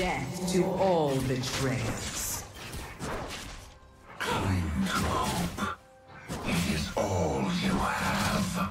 Death to all betrayals. Cling, hope. It is all you have.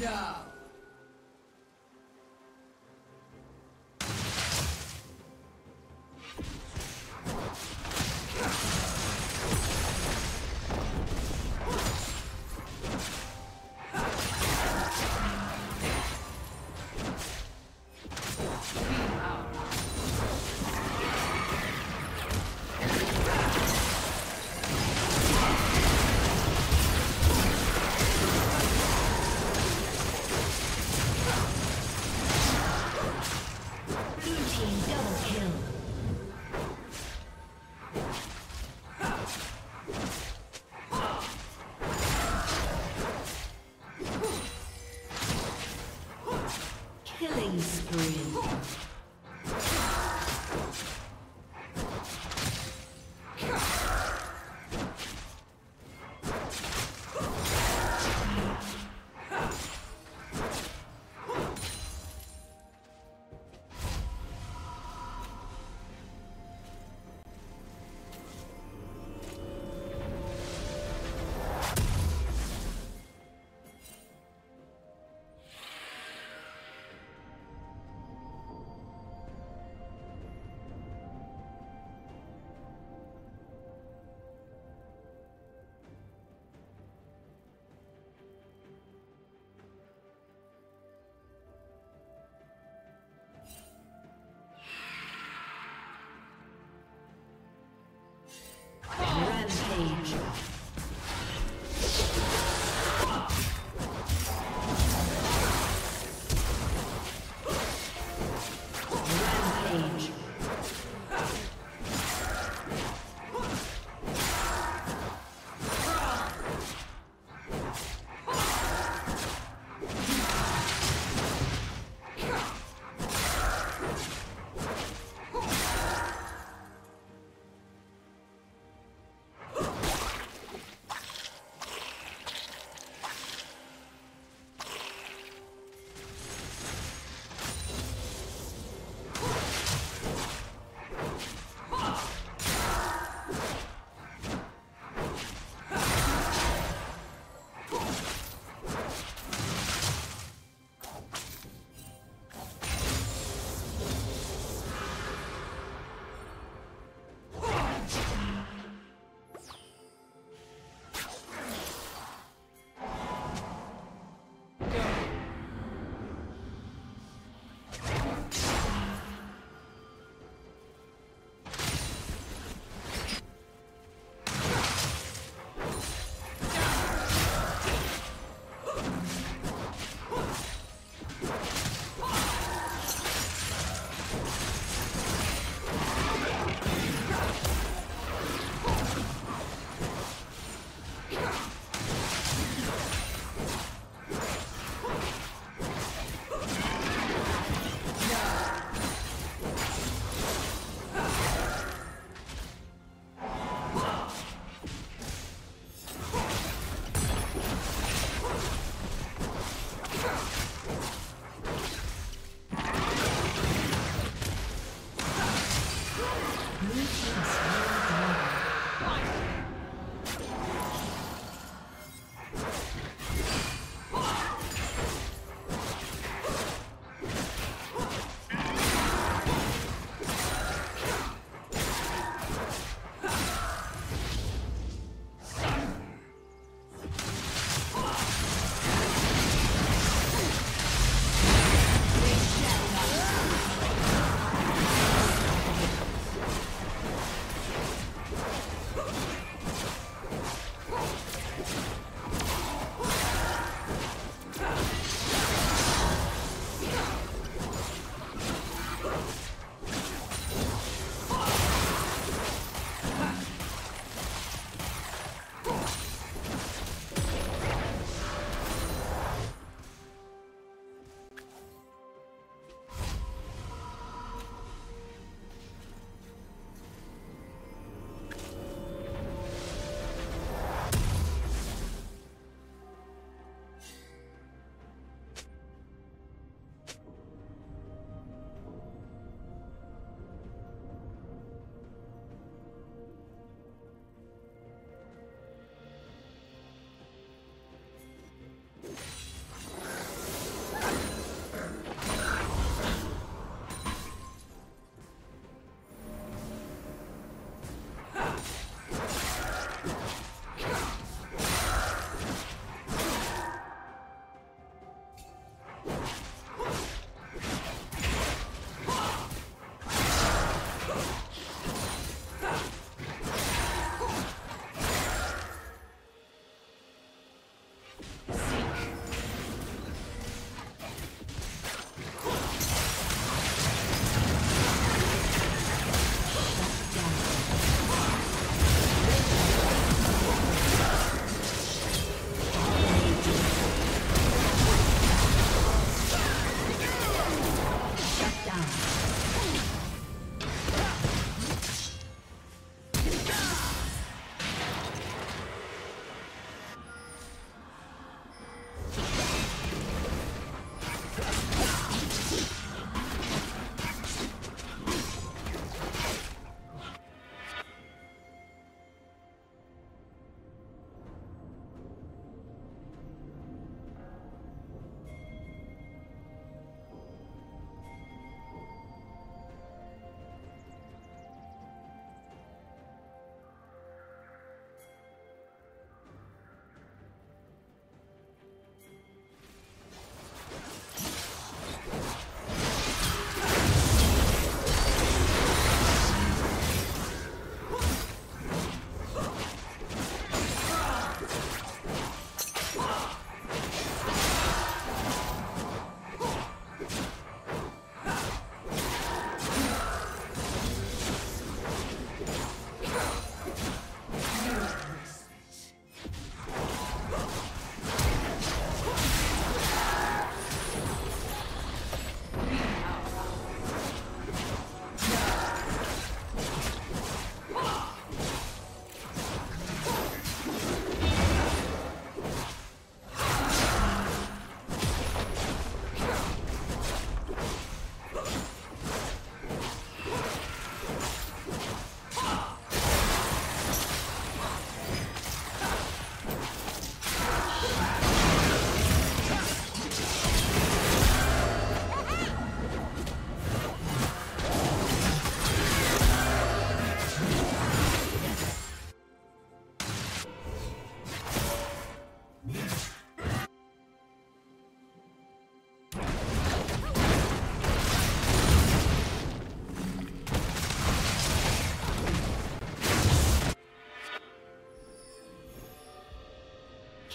Yeah.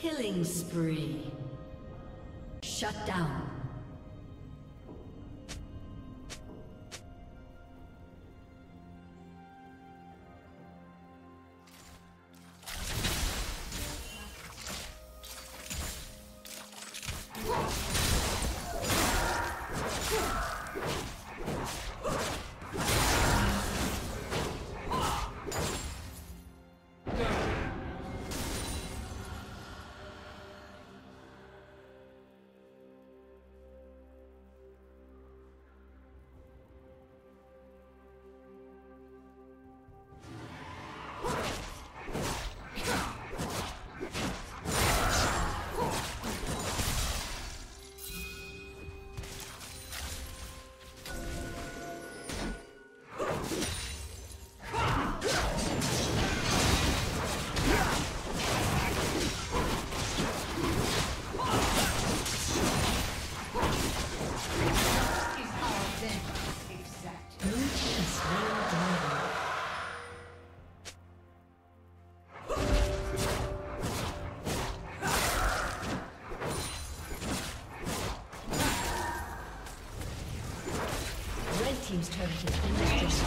Killing spree. Shut down. Seems targeted industry.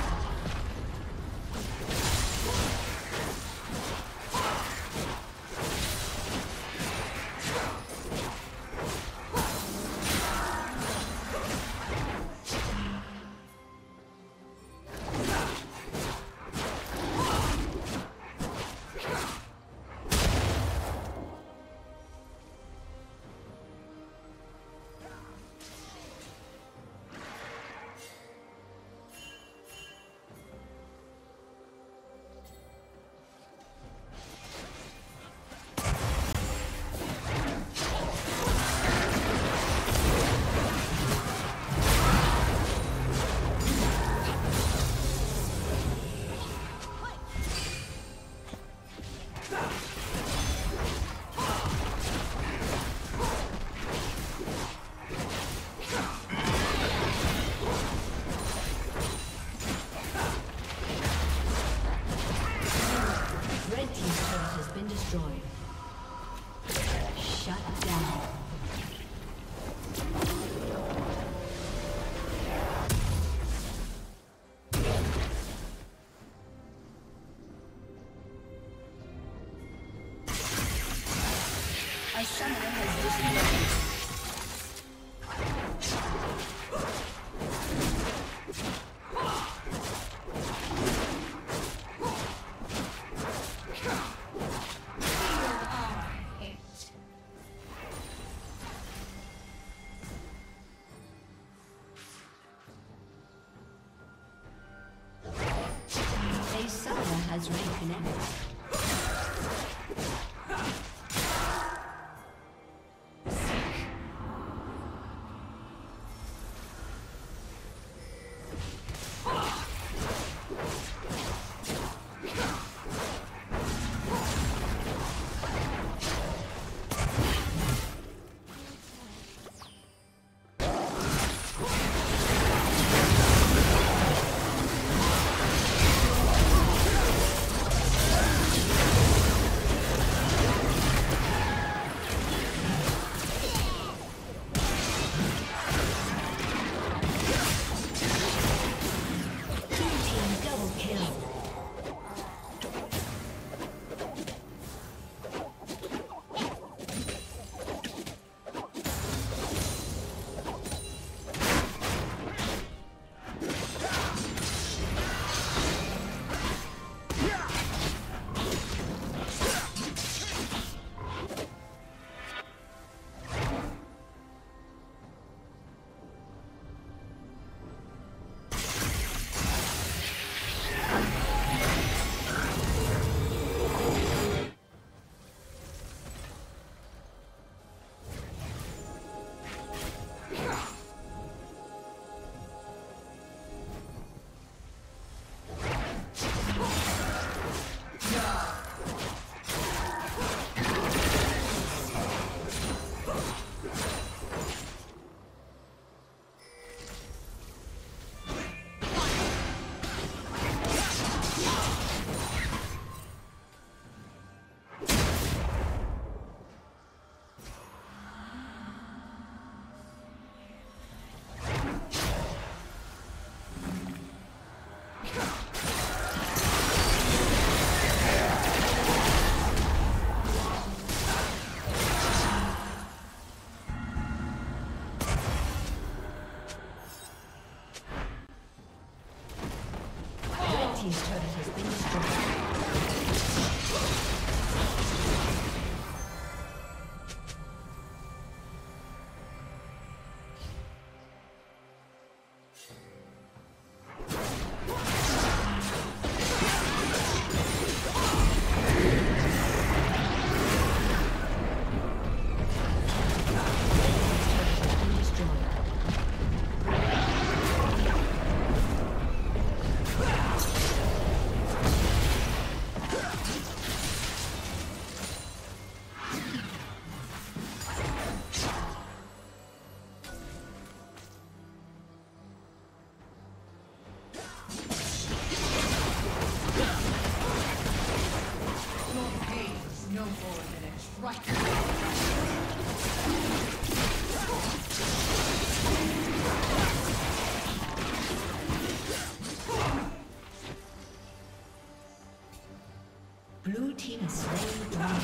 Blue team has slain the dragon.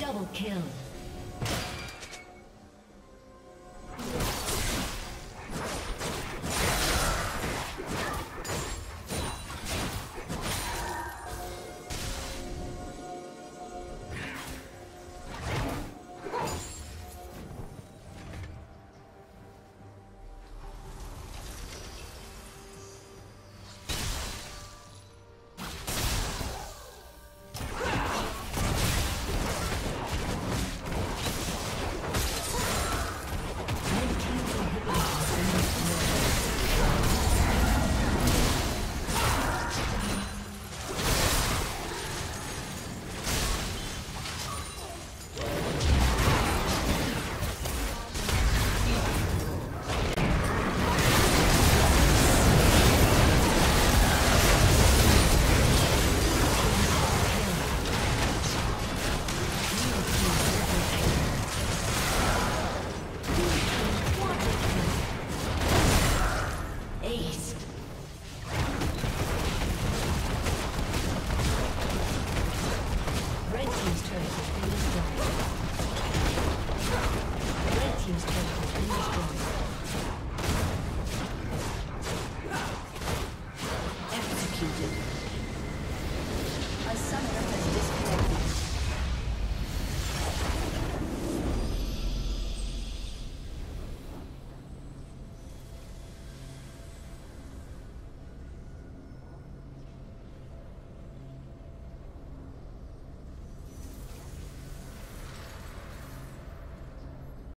Double kill.